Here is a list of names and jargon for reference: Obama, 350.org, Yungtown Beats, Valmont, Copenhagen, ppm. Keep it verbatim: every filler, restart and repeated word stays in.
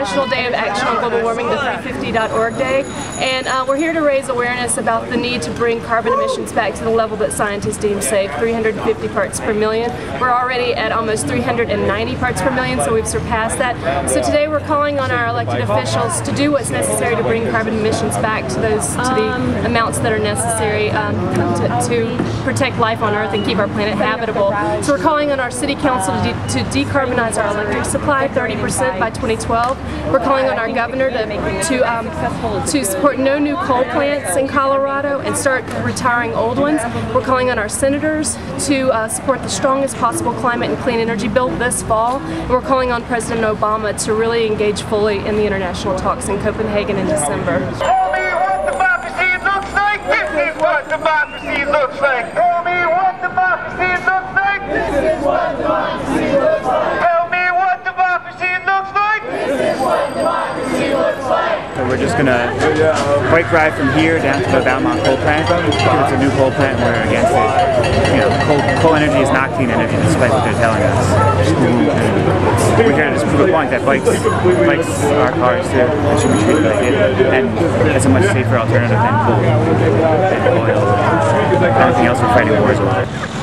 National Day of Action on Global Warming, the three fifty dot org day, and uh, we're here to raise awareness about the need to bring carbon emissions back to the level that scientists deem safe, three hundred fifty parts per million. We're already at almost three hundred ninety parts per million, so we've surpassed that. So today we're calling on our elected officials to do what's necessary to bring carbon emissions back to those to the amounts that are necessary um, to, to protect life on Earth and keep our planet habitable. So we're calling on our city council to, de to decarbonize our electric supply thirty percent by twenty twelve. We're calling on our governor to to, um, to support no new coal plants in Colorado and start retiring old ones. We're calling on our senators to uh, support the strongest possible climate and clean energy bill this fall. And we're calling on President Obama to really engage fully in the international talks in Copenhagen in December. Tell me what democracy looks like. This is what democracy looks like. Tell me what democracy looks like. This is what democracy looks like. So we're just going to bike ride from here down to the Valmont coal plant. It's a new coal plant and we're against it. You know, coal, coal energy is not clean energy, despite what they're telling us. We're here to just prove a point that bikes, bikes are cars too. They should be treated like it. And it's a much safer alternative than coal and oil. Everything else we're fighting wars over.